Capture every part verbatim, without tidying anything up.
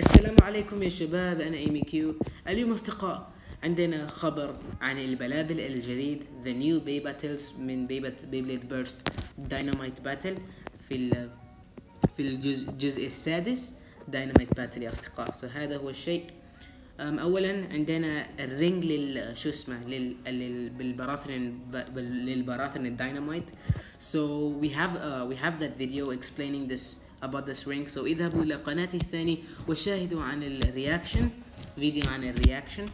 السلام عليكم يا شباب، أنا إيمي كيو. اليوم أصدقاء عندنا خبر عن البلابل الجديد The New Bay Battles من Beyblade Burst Dynamite Battle في في الجزء السادس Dynamite Battle يا أصدقاء. فهذا هو الشيء. أولا عندنا الرينج لل شو اسمه لل بالبراثن للبراثن الداينامايت. So we have uh, we have that video explaining this about this ring. So اذهبوا إلى قناتي الثانية وشاهدوا عن الرياكشن فيديو عن الرياكشن.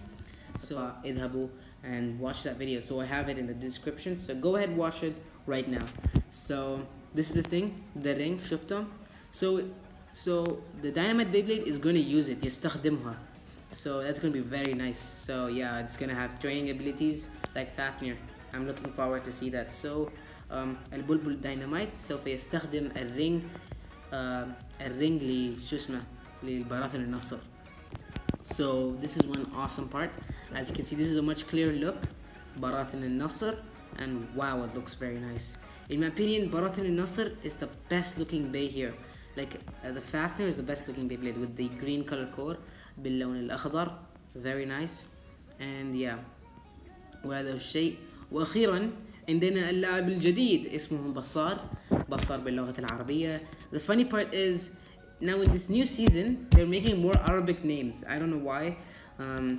So اذهبوا and watch that video. So I have it in the description. So go ahead watch it right now. So this is the thing, the ring شفتم. So so the Dynamite Beyblade is going to use it يستخدمها. So that's gonna be very nice. So yeah, it's gonna have training abilities like Fafnir. I'm looking forward to see that. So um, البلبل دايناميت سوف يستخدم الرينج uh, الرينج لشو اسمه للبراثن النصر. So this is one awesome part. As you can see, this is a much clearer look. Barathen al-Nasr, and wow, it looks very nice. In my opinion, Barathen al-Nasr is the best looking bay here. Like uh, the Fafnir is the best looking Beyblade with the green color core باللون الأخضر. Very nice. And yeah, وهذا الشيء. وأخيرا عندنا اللاعب الجديد اسمه بصار بصار باللغة العربية. The funny part is now in this new season they're making more Arabic names. I don't know why. Um,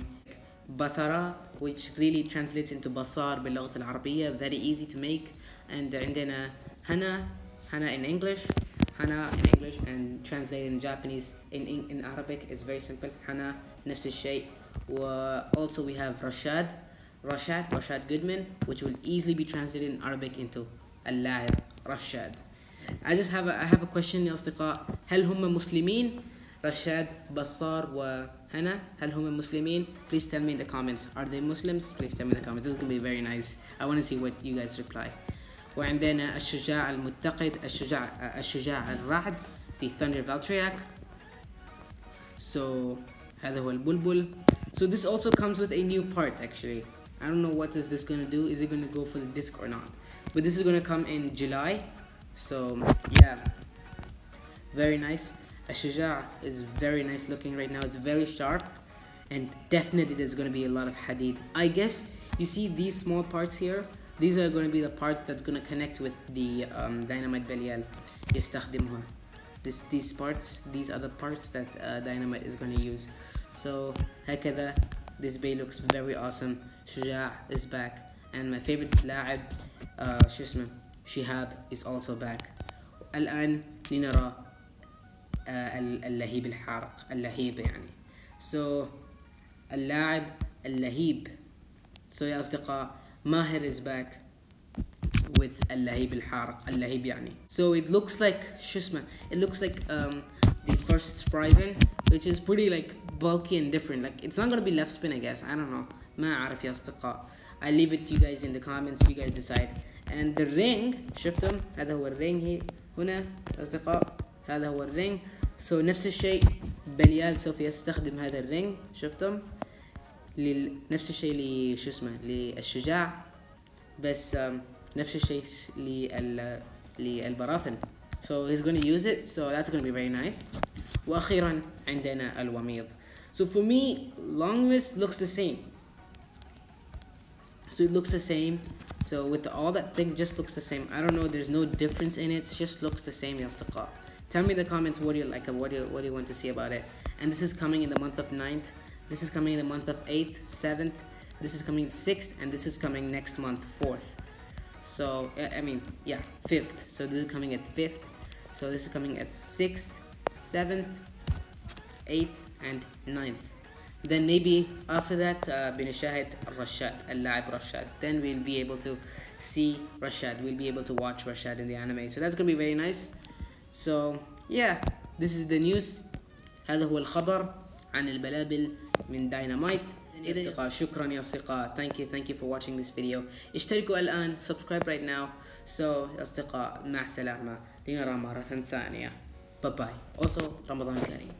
Basara, which really translates into Basar باللغة العربية. Very easy to make. And عندنا Hana Hana in English. Hana in English and translated in Japanese in in, in Arabic is very simple. Hana نفس الشيء. Also we have Rashad Rashad Rashad Goodman, which will easily be translated in Arabic into اللاعب Rashad. I just have a, I have a question يا أصدقاء. هل هم مسلمين؟ Rashad, Basar و Hana, هل هم مسلمين؟ Please tell me in the comments. Are they Muslims? Please tell me in the comments. This is gonna be very nice. I want to see what you guys reply. وعندنا الشجاع المتقد الشجاع الشجاع الرعد في Thunder Valtreak. So هذا هو البلبل. So this also comes with a new part actually. I don't know what is this gonna do. Is it gonna go for the disc or not? But this is gonna come in July. So yeah, very nice. الشجاع is very nice looking right now. It's very sharp, and definitely there's gonna be a lot of hadid. I guess you see these small parts here. These are going to be the parts that's going to connect with the um, Dynamite Belial. يستخدمها. This, these parts, these are the parts that uh, Dynamite is going to use. So هكذا this bay looks very awesome. Shuja is back, and my favorite لاعب uh, Shusman Shihab is also back. الآن لنرى uh, اللهيب الحارق اللهيب يعني. So اللاعب اللهيب. So يا أصدقاء, Mahir is back with Lahib al-Harq, Lahib yani. So it looks like Shusman. It looks like um, the first Horizon, which is pretty like bulky and different. Like it's not gonna be left spin, I guess. I don't know. ما أعرف يا أصدقاء. I leave it to you guys in the comments. You guys decide. And the ring, شفتم؟ هذا هو الرينج هنا أصدقاء. هذا هو الرينج. So نفس الشيء بليال سوف يستخدم هذا الرينج. شفتم؟ نفس الشيء لشو اسمه للشجاع، بس نفس الشيء لل للبراثن. So he's gonna use it. So that's gonna be very nice. وأخيرا عندنا الوميض. So for me, Longwrist looks the same. So it looks the same. So with all that thing, just looks the same. I don't know. There's no difference in it. It just looks the same. يا أصدقاء. Tell me in the comments what do you like and what do you, what do you want to see about it. And this is coming in the month of ninth. This is coming in the month of eighth, seventh, this is coming sixth, and this is coming next month, fourth. So, I mean, yeah, fifth. So this is coming at fifth. So this is coming at sixth, seventh, eighth, and ninth. Then maybe after that, بنشاهد Rashad, اللاعب Rashad. Then we'll be able to see Rashad. We'll be able to watch Rashad in the anime. So that's going to be very nice. So, yeah, this is the news. هذا هو الخبر عن البلابل من داينامايت. أصدقاء شكرا يا أصدقاء. Thank you thank you for watching this video. اشتركوا الآن. Subscribe right now. So أصدقاء مع السلامة. لنرى مرة ثانية. Bye bye. Also رمضان كريم.